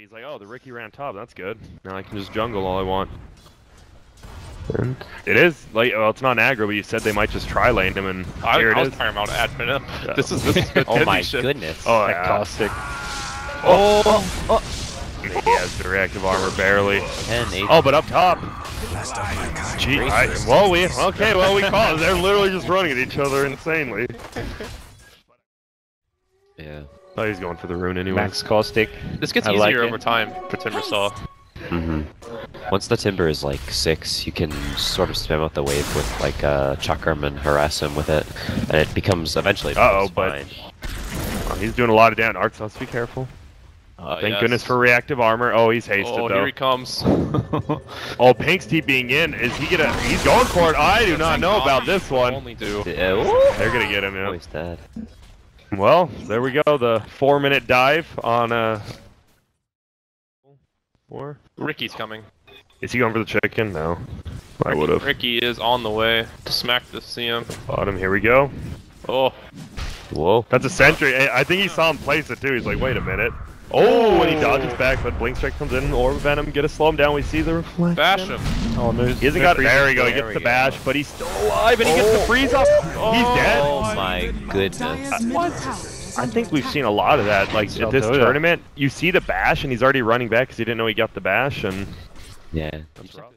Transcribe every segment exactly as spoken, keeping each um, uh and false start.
happy. He's like, oh, the Ricky ran top. That's good. Now I can just jungle all I want. And it is like, well, it's not aggro, but you said they might just try lane him, and I, here I it was is. Tired about admin up. So. This is this. Is good. Oh my shit. Goodness! Oh, yeah. Caustic. Oh, oh, oh. He has the reactive armor barely. ten, eight. Oh, but up top. Gee, I, well we okay. Well we call. They're literally just running at each other insanely. Yeah. Oh, he's going for the rune anyway. Max Caustic. This gets I easier like over time for Timbersaw. Mm-hmm. Once the Timber is like six, you can sort of spam out the wave with like uh, Chakram and harass him with it, and it becomes eventually. Uh oh, but oh, he's doing a lot of damage. Arts, let's be careful. Uh, Thank yes. goodness for reactive armor. Oh, he's hasted oh, though. Oh, here he comes. Oh, Pink's T being in. Is he gonna? He's going for it. I do not know about this one. Only do. They're gonna get him. Yeah. Oh, he's dead. Well, there we go. The four-minute dive on a. Uh, Or? Ricky's coming. Is he going for the chicken? No. I would have. Ricky is on the way to smack the C M. Bottom, here we go. Oh. Whoa. That's a sentry. I think he saw him place it too. He's like, wait a minute. Oh, and he dodges back, but Blink Strike comes in. Orb Venom, get a slow him down. We see the reflection. Bash him. Oh, no. He hasn't got it. There we go. He gets the bash, but he's still alive, and he gets the freeze off. Oh, he's dead. Oh, my goodness. Uh, what? I think we've seen a lot of that, like at this tournament. You see the bash, and he's already running back because he didn't know he got the bash, and yeah, that's rough.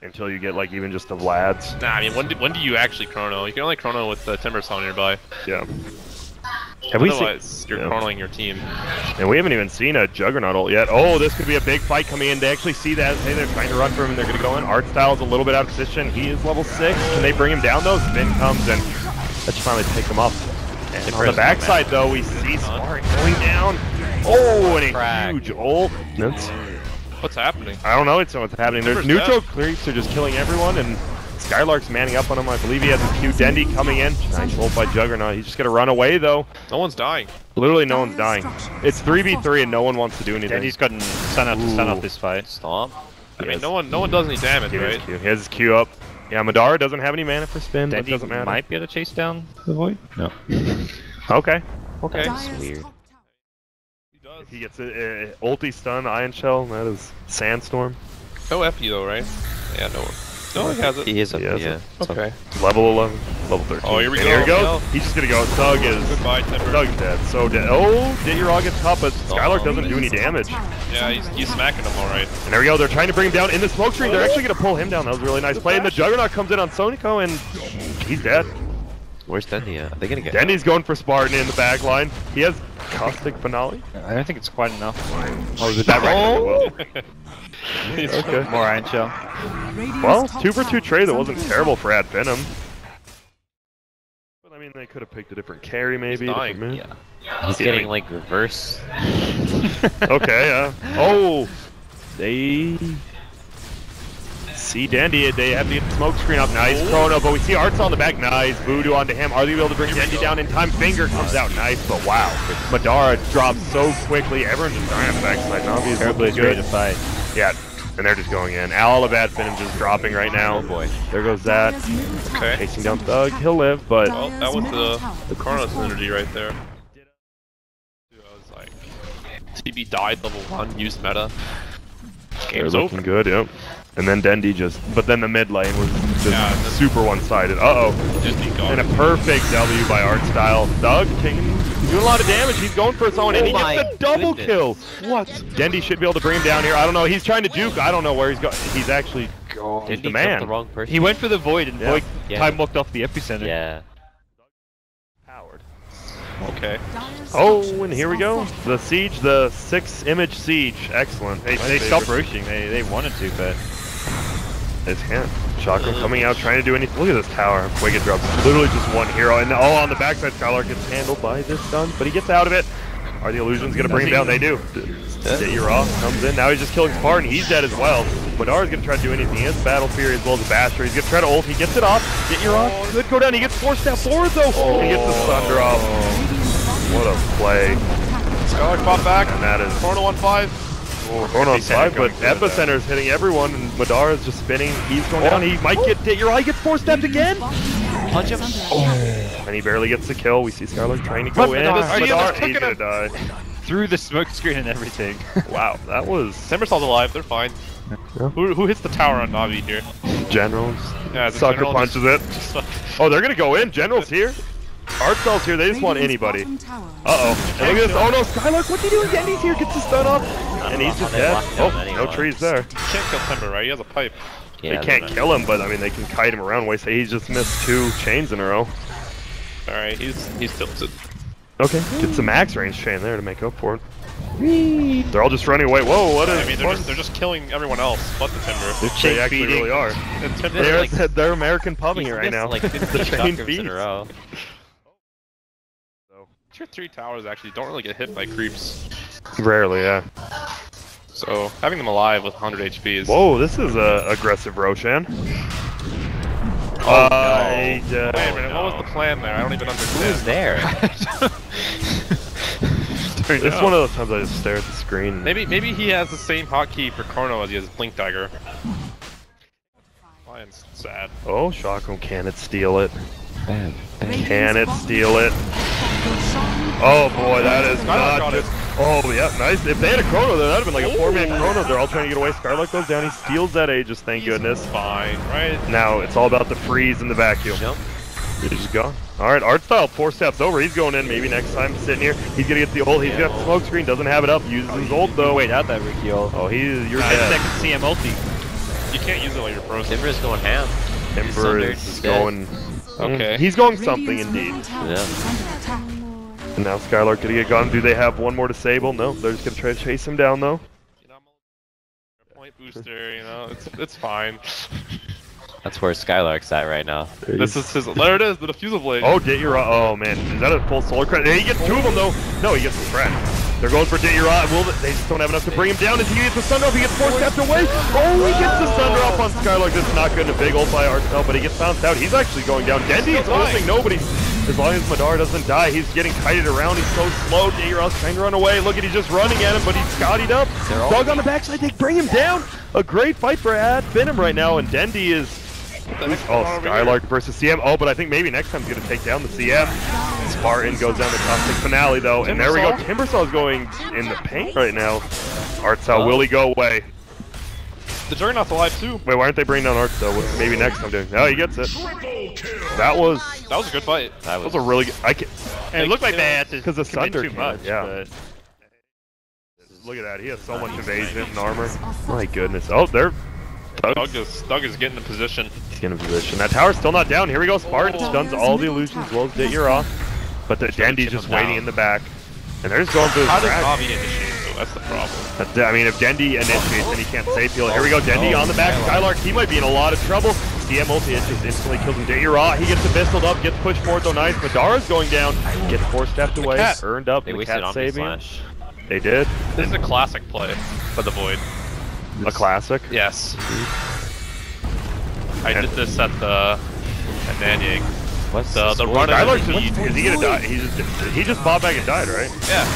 Until you get like even just the Vlads. Nah, I mean, when do, when do you actually chrono? You can only chrono with the Timbersaw nearby. Yeah. Have we Otherwise, seen... you're yeah. chronoing your team. And we haven't even seen a Juggernaut ult yet. Oh, this could be a big fight coming in. They actually see that. Hey, they're trying to run for him, and they're going to go in. Artstyle is a little bit out of position. He is level six. Can they bring him down though? Spin comes, and let's finally pick him up. And on the backside, though, we see Spartan going down. Oh, and a huge ult. That's... What's happening? I don't know. It's what's happening. There's neutral creeps are just killing everyone, and Skylark's manning up on him. I believe he has a Q. Dendi coming in. Nice ult by Juggernaut. He's just gonna run away, though. No one's dying. Literally, no one's dying. It's three v three, and no one wants to do anything. Dendi's gotten stun out to stun out this fight. Stop. I mean, no one, no one does any damage, right? He has his Q up. Yeah, Madara doesn't have any mana for spin, that doesn't matter. Might be able to chase down the void? No. Okay. Okay. That's weird. He does. He gets a, a ulti stun, Iron Shell, and that is Sandstorm. No F you though, right? Yeah, no one. No one has it. He is up, he has yeah. It. Okay. Level eleven, level thirteen. Oh, here we go. Here we go. He's just gonna go. Thug is... Goodbye, Timber. Thug's dead, so dead. Oh, Y'raa gets top, but Skylark doesn't do any damage. Yeah, he's, he's smacking him alright. And there we go, they're trying to bring him down in the smoke screen. They're actually gonna pull him down. That was a really nice play. And the Juggernaut comes in on Sonico, and he's dead. Where's Dendi at? Are they gonna get Dendi's out? Going for Spartan in the back line. He has Caustic finale. I don't think it's quite enough. Oh, is it that right? Okay. More Iron Shell. Well, two for two trade that wasn't terrible for Ad Venom. But I mean, they could have picked a different carry, maybe. He's, different yeah. Yeah. He's getting like reverse. Okay. Yeah. Oh, they see Dendi. They have the smoke screen up. Nice Chrono, but we see Arts on the back. Nice voodoo onto him. Are they able to bring Dendi down in time? Finger comes out. Nice, but wow, Madara drops so quickly. Everyone's just dying backside. Navi is really good to fight. Yeah, and they're just going in. All of Ad Venom just dropping right now. Oh boy. There goes that. Okay. Chasing down Thug. He'll live, but... Well, that was the, the Chrono synergy right there. Dude, I was like... T B died level one, used meta. Game's looking open. Good, yep. And then Dendi just... But then the mid lane was just yeah, super one-sided. Uh-oh. And a perfect W by Artstyle. Thug taking... Doing a lot of damage, he's going for someone, oh and he gets the double goodness. Kill! What? Dendi should be able to bring him down here, I don't know, he's trying to juke, I don't know where he's going. He's actually... God, he's the man. The wrong person. He went for the void, and yeah. Void yeah. time locked off the epicenter. Yeah. Powered. Okay. Oh, and here we go. The siege, the six image siege. Excellent. They, they stopped rushing, they, they wanted to, but... It's him. Chakram coming out, trying to do anything. Look at this tower. Wicked drops. Literally just one hero. And all on the backside, Skylark gets handled by this stun, but he gets out of it. Are the illusions going to bring him down? They do. Y'raa comes in. Now he's just killing Spartan. He's dead as well. Madara's going to try to do anything. He has Battle Fury as well as a Basher. He's going to try to ult. He gets it off. Y'raa could go down. He gets four step forward, though. Oh. He gets the Thunder off. What a play. Skylark fought back. And that is... Chrono on five. Chrono on five, but Epicenter is hitting everyone, and Madara's just spinning. He's going oh, down. He might oh. get hit. Y'raa gets four stepped again. Punch him. Oh. And he barely gets the kill. We see Skylark trying to go but in. Madara, Madara he's gonna die. through the smoke screen and everything. Wow, that was... Timbersaw's alive, they're fine. Yeah. Who, who hits the tower on Navi here? Generals. Yeah, the Sucker General punches just, it. Just, just oh, they're gonna go in. Generals here. Artstyle's here. They just want anybody. Uh-oh. And look at this. Oh no, Skylark, what are you doing? Dendi's here. Gets the stun off. And he's just dead. Oh, no trees there. You can't kill Timber, right? He has a pipe. Yeah, they can't kill him, but I mean, they can kite him around. Way say he's just missed two chains in a row. Alright, he's he's tilted. Okay, get some max range chain there to make up for it. They're all just running away. Whoa, what is I mean, they're just, they're just killing everyone else but the Timber. They're chain they actually feeding. Really are. They're, like, they're American pubbing it right missed, now. Like, the chain feeds. In a row. So, tier three towers actually don't really get hit by creeps. Rarely, yeah. So, having them alive with one hundred H P is... Whoa, this is a aggressive Roshan. Oh, uh, no. uh, Wait a minute, no. What was the plan there? I don't even understand. Who's there? Dude, it's one of those times I just stare at the screen. Maybe maybe he has the same hotkey for Chrono as he has Blink Tiger. Lion's sad. Oh, Chakram, can it steal it? Bad. Bad. Can it steal it? Oh boy, that is Skylark not just... Oh, yeah, nice. If they had a Chrono, there, that would have been like a four-man Chrono. They're all trying to get away. Skylark goes down. He steals that Aegis, thank He's goodness. Fine, right? Now, it's all about the freeze and the vacuum. Jump. He's gone. Alright, Artstyle, four steps over. He's going in maybe next time. Sitting here. He's gonna get the ult. He's yeah, got the smoke screen. Doesn't have it up. Uses oh, his ult though. Wait, not that Ricky ult. Oh, he's. You're dead. ten second C M ulti. You can't use it while you're frozen. Timber's going ham. Timber is going. Okay. He's going something indeed. Yeah. And now Skylark gonna get gone. Do they have one more disable? No. They're just gonna try to chase him down though. Point booster, you know, it's, it's fine. That's where Skylark's at right now. This is his. There it is, the defusal blade. Oh, get Y'raa. Oh man, is that a full solar credit? He gets two of them though. No, he gets the credit. They're going for get Y'raa. Will they, they just don't have enough to bring him down? As he gets the thunder up, he gets four steps away. Oh, he gets the thunder up on Skylark. This is not good. A big ult by Artstyle, but he gets bounced out. He's actually going down. Dendi is holding nobody. As long as Madara doesn't die, he's getting kited around. He's so slow. Y'ra's trying to run away. Look at, he's just running at him, but he's scottied up. Thug on the backside. They bring him down. A great fight for Ad Venom right now, and Dendi is. Oh, Skylark versus C M. Oh, but I think maybe next time he's gonna take down the C M. Spartan goes down the Caustic finale though, and there we go. Timbersaw's going in the paint right now. Artstyle, will he go away? The Juggernaut's alive too. Wait, why aren't they bringing down Artstyle? What's maybe next time doing? No, he gets it. That was that was a good fight. That was, that was a really good. I can. It looked like they had to because the Thunder too much. Yeah. But... Look at that. He has so much evasion and armor. My goodness. Oh, they're. Thug is, Thug is getting in position. He's getting in position. That tower's still not down. Here we go. Spartan stuns all the illusions. Blows it, you're off. But the Dendi's just waiting down in the back. And they're just going through the crack. How does Navi initiate though? That's the problem. That, I mean, if Dendi initiates, then he can't save people. Here we go. Dendi on the back. Skylark, he might be in a lot of trouble. C M ulti just instantly kills him. Y'raa, he gets abyssaled up. Gets pushed forward though. Nice. Madara's going down. Gets four stepped away. Earned up. They the cat saving him. They did. This is a classic play for the Void. A classic? Yes. Mm-hmm. I did this at the at Nanyang. What's the, the run? Skylark's he, is he gonna die? He just he just popped back and died, right? Yeah.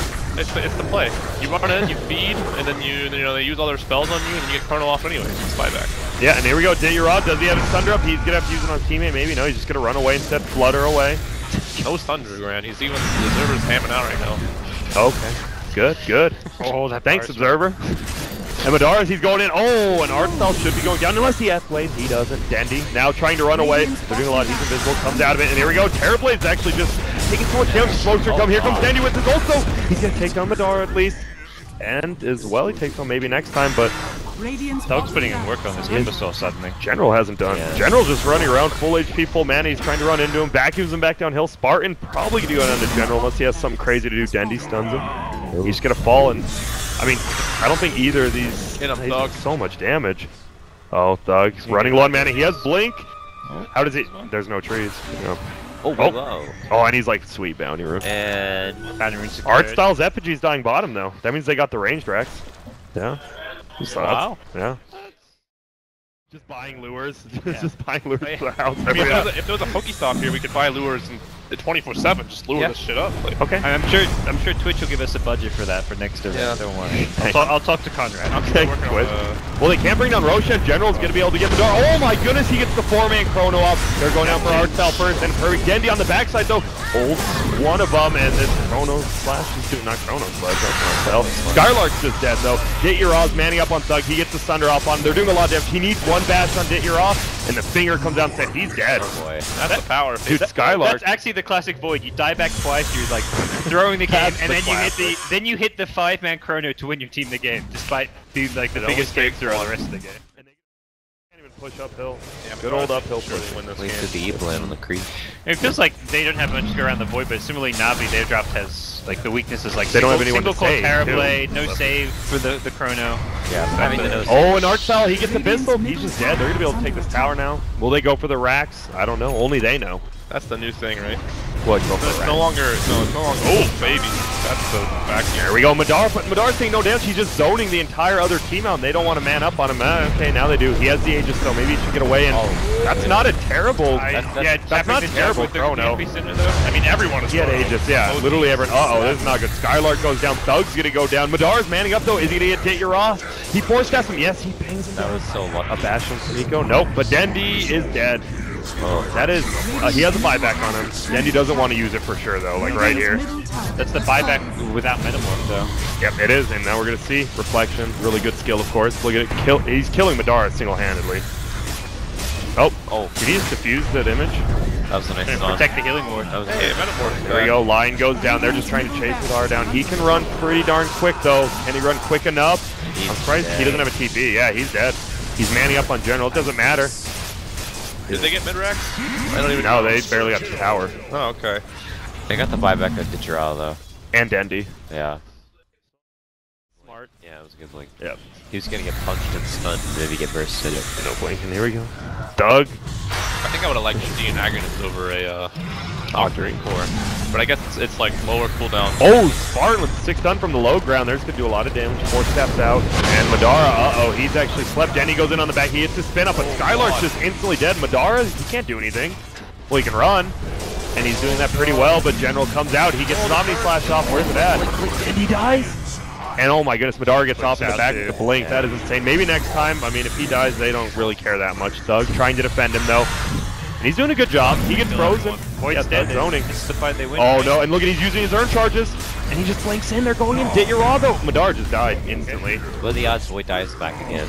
It's the, it's the play. You run in, you feed, and then you you know they use all their spells on you, and you get Chrono off anyways. Just buy back. Yeah, and here we go. Y'raa, does he have his thunder up? He's gonna have to use it on his teammate. Maybe no. He's just gonna run away instead. Flutter away. No thunder, Gran. He's even the observer's hamming out right now. Okay. Good. Good. Oh, that thanks, observer. And Madara's, he's going in. Oh, and Artstyle should be going down unless he S blades. He doesn't. Dendi now trying to run away. They're doing a lot. He's invisible. Comes out of it. And here we go. Terrorblade's actually just taking so much damage. Smoke's gonna come. Here comes Dendi with his also. He's going to take down Madara at least. And as well, he takes on maybe next time, but... Thug's putting in work on this Timbersaw suddenly. General hasn't done. Yeah. General's just running around, full H P, full mana. He's trying to run into him, vacuums him back downhill. Spartan probably going to go down to General unless he has something crazy to do. Dendi stuns him. He's going to fall and... I mean, I don't think either of these hit him, Thug. So much damage. Oh, Thug's running low on mana. He has Blink. How does he... There's no trees. No. Oh, oh. oh, and he's like, sweet bounty room. And... Artstyle's Epigee's dying bottom, though. That means they got the ranged Rex. Yeah. Wow. Yeah. Just buying lures. Yeah. Just buying lures yeah. for the house. I mean, if, yeah. there was a, if there was a Pokestop here, we could buy lures and the twenty-four seven, just lure yeah. this shit up. Like, okay. I'm sure I'm sure Twitch will give us a budget for that for next event. Yeah. Don't worry. I'll, ta I'll talk to Conrad. Okay. On, uh... Well, they can't bring down Roshan. General's going to be able to get the door. Oh my goodness, he gets the four-man Chrono up. They're going down for Artstyle first, and for Dendi on the backside though. Old one of them, and this Chrono Slash is doing not Chrono Slash. That's not Skylark's just dead though. Get Y'raah's manning up on Thug. He gets the Thunder off on him. They're doing a lot of damage. He needs one bash on Get Y'raa, and the finger comes out and says he's dead. Oh boy. That's that, the power. Dude, that, Skylark. That's actually the classic Void. You die back twice. You're like throwing the game, and the then classic. you hit the then you hit the five-man Chrono to win your team the game, despite being like the it biggest breakthrough on the rest of the game. And they can't even push uphill. Yeah, good old uphill sure push to win this game. Wasted the evil land on the creek. It feels like they don't have much to go around the Void, but similarly Navi, they've dropped has like the weaknesses like they single, don't have anyone single core Terra Blade, no save for the the Chrono. Yeah, I mean, no oh, and Artstyle, he gets the pistol. He's just dead. They're gonna be able to take this tower now. Will they go for the racks? I don't know. Only they know. That's the new thing, right? What? Go for it's the no longer. No, it's no longer. Oh, baby, that's the back. Here we go. Madara, but Madara seeing no damage. He's just zoning the entire other team out, and they don't want to man up on him. Uh, okay, now they do. He has the Aegis, so maybe he should get away. And oh, that's yeah. not a terrible. I, that's, that's, yeah, that's, that's not terrible. Chrono. I mean, everyone is. He had Aegis. Yeah, oh, literally everyone. Uh oh, this is not good. Skylark goes down. Thug's gonna go down. Madara's manning up though. Is he gonna hit Y'raa? He forced cast him. Yes, he bangs him. That was so lucky. A bash on Nico. Nope. But Dendi is dead. Oh, that is, uh, he has a buyback on him. Dendi doesn't want to use it for sure though, like right here. That's the buyback without Metamorph though. Yep, it is, and now we're going to see Reflection. Really good skill, of course. Look at it, kill, he's killing Madara single-handedly. Oh, oh, did he just defuse that image? That was a nice song. Protect the healing ward. That was hey, Metamorph. There we go, Lion goes down. They're just trying to chase Madara down. He can run pretty darn quick though. Can he run quick enough? He's I'm surprised dead. He doesn't have a T P. Yeah, he's dead. He's manning up on General. It doesn't matter. Did they get mid-rack? I don't even know. They barely got the tower. Oh, okay. They got the buyback of Y'raa though. And Dendi. Yeah. Smart. Yeah, it was a good blink. Yep. He was gonna get punched and stunned, maybe get burst. Yep. No blink, and here we go. Doug. I think I would have liked D and Agronus over a uh, Octarine Core. But I guess it's, it's like lower cooldown. Oh, Spartan with six stun from the low ground. There's gonna do a lot of damage. Four steps out. And Madara, uh-oh, he's actually slept. Dendi goes in on the back. He hits his spin up, but oh, Skylark's just instantly dead. Madara, he can't do anything. Well, he can run. And he's doing that pretty well, but General comes out. He gets an Omni Flash off. Where's it at? And he dies? And oh my goodness, Madara gets off in the back of the blink. Yeah. That is insane. Maybe next time, I mean, if he dies, they don't really care that much. Thug trying to defend him, though. And he's doing a good job. He gets frozen. Yes, dead. Zoning. It's the fight they win. Oh, no. And look at he's using his Urn charges. And he just blinks in. They're going in. Did Y'raa, though? Madara just died instantly. What are the odds Void dies back again?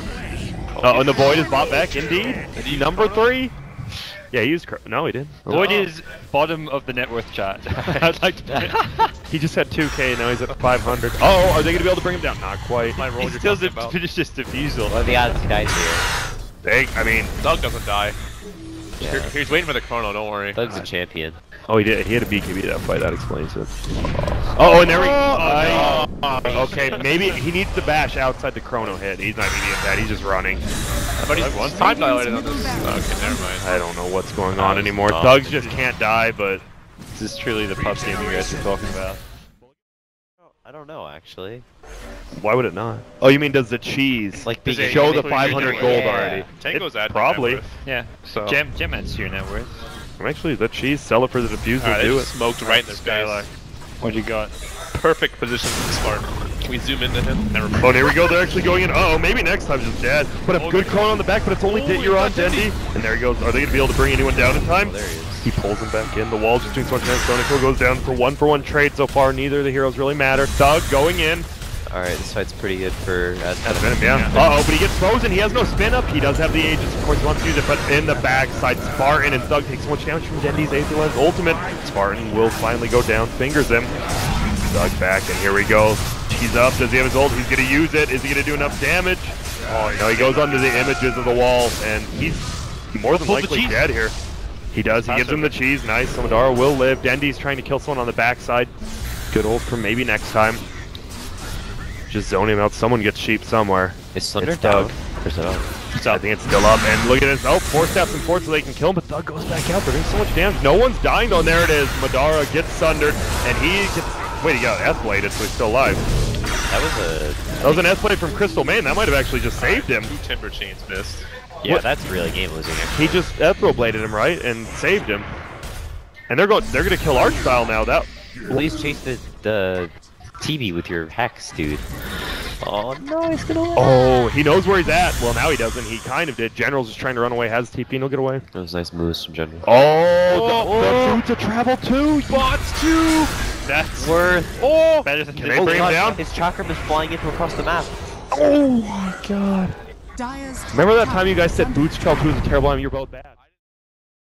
Oh, uh, and the Void is bought back, indeed. Number three. Yeah, he used Chrono. No, he didn't. Oh. Void is bottom of the net worth chart. I'd like to. He just had two K, now he's at five hundred. Oh, are they going to be able to bring him down? Not quite. My roll he still didn't finish his defusal. Well, the odds he dies here. They, I mean, Thug doesn't die. Yeah. Here, he's waiting for the Chrono, don't worry. Thug's God. A champion. Oh, he did. He had a B K B that fight. That explains it. Oh, oh and there we go. Oh, oh, no. Okay, maybe he needs the bash outside the Chrono hit. He's not immediate that. He's just running. But he's one time dilated on this. Okay, never mind. I don't know what's going on anymore. Thugs just can't die, but this is truly the pup game you guys are talking about. I don't know, actually. Why would it not? Oh, you mean does the cheese like does it show the five hundred gold yeah. already? Tango's at probably. Yeah. So Gem Gem adds to your net worth. Actually, the cheese seller for the diffuser right, do it. Smoked right in their Skylark. What you got? Perfect position for the Spartan. Can we zoom into him? Never mind. Oh, there we go. They're actually going in. Uh oh, maybe next time just dead. But a oh, good Chrono on the back, but it's only Dit Y'raa on Dendi. And there he goes. Are they gonna be able to bring anyone down in time? Oh, there he is. He pulls him back in. The wall's just doing so much damage. Sonico goes down for one for one trade so far. Neither of the heroes really matter. Thug going in. All right, this fight's pretty good for as Venom. Yeah. yeah. Uh oh, but he gets frozen. He has no spin up. He does have the Aegis, of course. He wants to use it, but in the backside, Spartan and Thug takes so much damage from Dendi's Aetherlands ultimate. Spartan will finally go down. Fingers him. Thug back, and here we go. He's up. Does he have his ult? He's gonna use it. Is he gonna do enough damage? Oh no, he goes under the images of the wall, and he's more than likely dead here. He does. He gives him the cheese. Nice. So Madara will live. Dendi's trying to kill someone on the backside. Good ult for maybe next time. Just zone him out. Someone gets Sheep somewhere. Is Thunder down? Or is it up? It's up. I think it's still up. And look at this. Oh, four steps and forth so they can kill him. But Thug goes back out. They're doing so much damage. No one's dying though. And there it is. Madara gets Thundered. And he gets... Wait, he got S blade, so he's still alive. That was a... That was an S blade from Crystal Main. That might have actually just saved him. Two Timber Chains missed. Yeah, what? That's really game-losing. He just Ethro bladed him, right? And saved him. And they're going they're gonna kill Artstyle now. That please chase the the T V with your hacks, dude. Oh no, he's gonna win. Oh, he knows where he's at. Well, now he doesn't. He kind of did. Generals is trying to run away. Has T P, and he'll get away. Those nice moves from Generals. Oh, oh, the boots of travel too. Bots too. That's worth. Oh, better than can they bring him down? His Chakram is flying into across the map. Oh my God. Remember that time you guys said Boots travel too was a terrible time? You're both bad.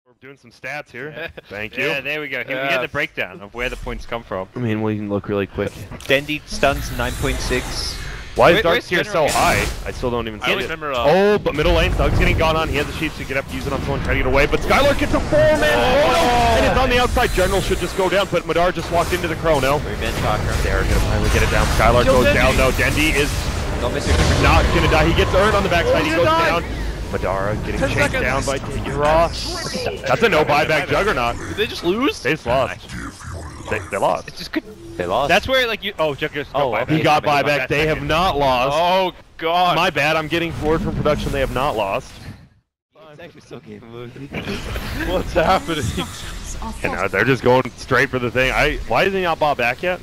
We're doing some stats here. Thank you. Yeah, there we go. Here, uh, we get the breakdown of where the points come from. I mean, we can look really quick. Dendi stuns nine point six. Why is Dark tier so high? I still don't even see it. Remember, uh, oh, but middle lane, Thug's getting gone on. He has the sheets to get up, use it on someone, try to get away. But Skylark gets a four-man oh, Chrono! And it's on the outside. General should just go down, but Madara just walked into the Chrono. Three-man Chakram. They're going to finally get it down. Skylark Kill goes Dendi. down, though. Dendi is don't miss your not going to die. He gets Urn on the backside. He goes down. Madara getting chased seconds. down by Y'raa. That's a no-buyback Juggernaut. Did they just lose? They just lost. They, they lost. It's just good. They lost. That's where, like, you. Oh, Juggernaut's got oh, buyback. He got buyback. buyback. They have not lost. Oh, God. My bad. I'm getting forward from production. They have not lost. It's actually still game losing. What's happening? And now they're just going straight for the thing. I. Why is he not bought back yet?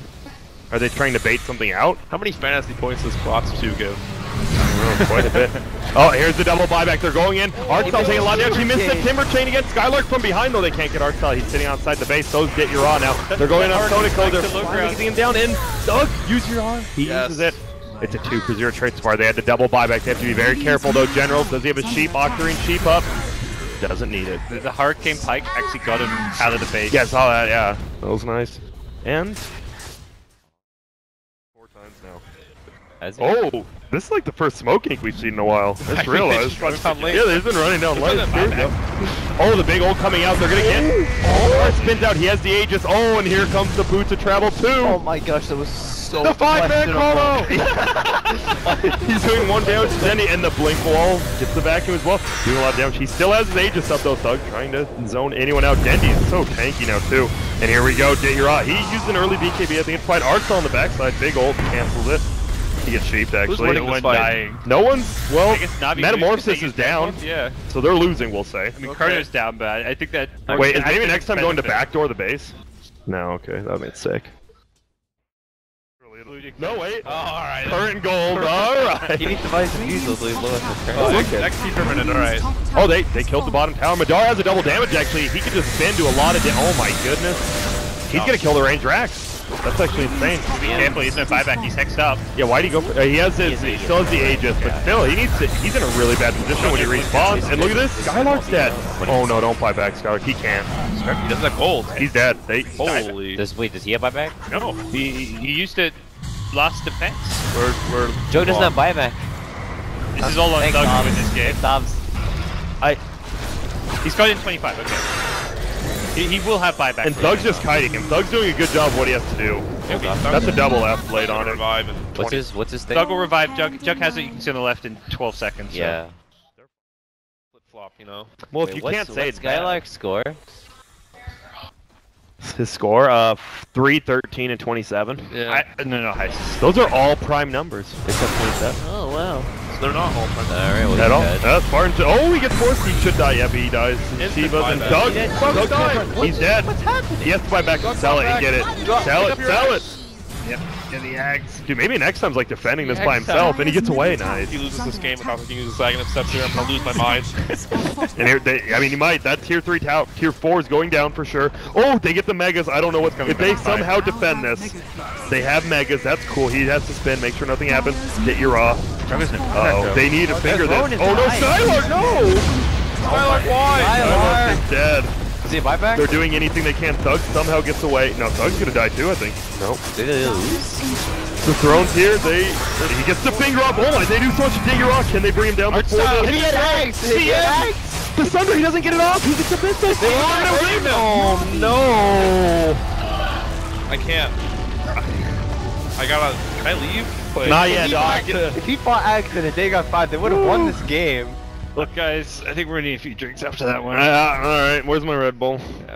Are they trying to bait something out? How many fantasy points does Props two give? I don't know, quite a bit. Oh, here's the double buyback. They're going in. Artstyle taking a lot down. She missed the Timber chain again. Skylark from behind, though. They can't get Artstyle. He's sitting outside the base. Those get Y'raa now. They're going up Sonico. They're flying him down in. Doug, use Y'raa. He yes. uses it. It's a two for zero trade so far. They had the double buyback. They have to be very careful, though. Generals, does he have a sheep? Octarine sheep up. Doesn't need it. The Hurricane Pike actually got him out of the base. Yeah, I saw that, yeah. That was nice. And four times now. As oh! This is like the first smoke ink we've seen in a while. I just realized. They just yeah, they've been running down late. Oh, the big ult coming out. They're going to get... Oh, it spins out. He has the Aegis. Oh, and here comes the Boots of Travel too. Oh my gosh, that was so... The five-man Chrono! He's doing one damage to Dendi, and the Blink wall gets the vacuum as well. Doing a lot of damage. He still has his Aegis up though, Thug. Trying to zone anyone out. Dendi is so tanky now too. And here we go. Y'raa. He used an early B K B. I think it's fine. Artstyle on the backside. Big ult cancels it. He gets sheeped actually. No one's dying. No one's. Well, Metamorphosis is down. Yeah. So they're losing, we'll say. I mean, okay. Carter's down, but I think that. I Wait, is maybe next time going to backdoor the base? No. Okay, that made sick. No wait. Oh, all right. Current gold. All right. He needs to buy some diesels. Next T per minute. All right. Oh, they they killed the bottom tower. Madara has a double damage actually. He could just spin to a lot of damage. Oh my goodness. He's gonna kill the range Rax. That's actually insane. He can't believe he's in a buyback. He's hexed up. Yeah, why'd he go for uh, He has his. He still has the Aegis, but still, he needs to. He's in a really bad position when he respawns. And look at this. Skylark's dead. Oh no, don't buyback, Skylark. He can't. He doesn't have gold. He's dead. They, Holy. Does, wait, does he have buyback? No. He he used to last defense. We're, we're Joe doesn't have buyback. This is all on Thug in this game. I. He's got in twenty-five. Okay. He, he will have buyback. And Thug's just kiting him. Thug's doing a good job of what he has to do. He'll That's a double F blade on him. What's his, what's his thing? Thug will revive. Jug, Jug has it. You can see on the left in twelve seconds. So. Yeah. Flip-flop, you know. Well, Wait, if you can't say it's Skylark's score? His score? Uh, three, thirteen, and twenty-seven. Yeah. I, no, no, I, those are all prime numbers. Except twenty-seven. Oh, wow. They're not all prime. Alright, well, at all. That's Spartan. Oh, he gets forced. He should die. Yeah, but he dies. Shiva's and Doug. He's dead. Doug He's dead. What's happening? He has to buy back and sell it and get it. Sell it. Sell it. Yep. Get the eggs. Dude, maybe next time's like defending this by himself, and he gets away. Nice. He loses this game without thinking he's lagging up steps here. I'm gonna lose my mind. And they, I mean, he might. That tier three tower, tier four is going down for sure. Oh, they get the megas. I don't know what's coming. If they somehow defend this, they have megas. That's cool. He has to spin. Make sure nothing happens. Get Y'raa. Uh-oh, they need to figure this. Oh no, Skylark, no! Skylark, why? Skylark is dead. Is he a buyback? They're doing anything they can. Thug somehow gets away. No, Thug's gonna die too, I think. Nope. They lose. The Throne's here. They. He gets the finger up. Oh my, they do so much to dig Y'raa. Can they bring him down before the. He eggs! He eggs! The Thunder, he doesn't get it off. He gets a business. They want to win. Oh no! I can't. I gotta. Can I leave? Play. Not yet, dog. If he fought Axe and they got five, they would have won this game. Look, guys, I think we're gonna need a few drinks after that one. Uh, all right, where's my Red Bull? Yeah.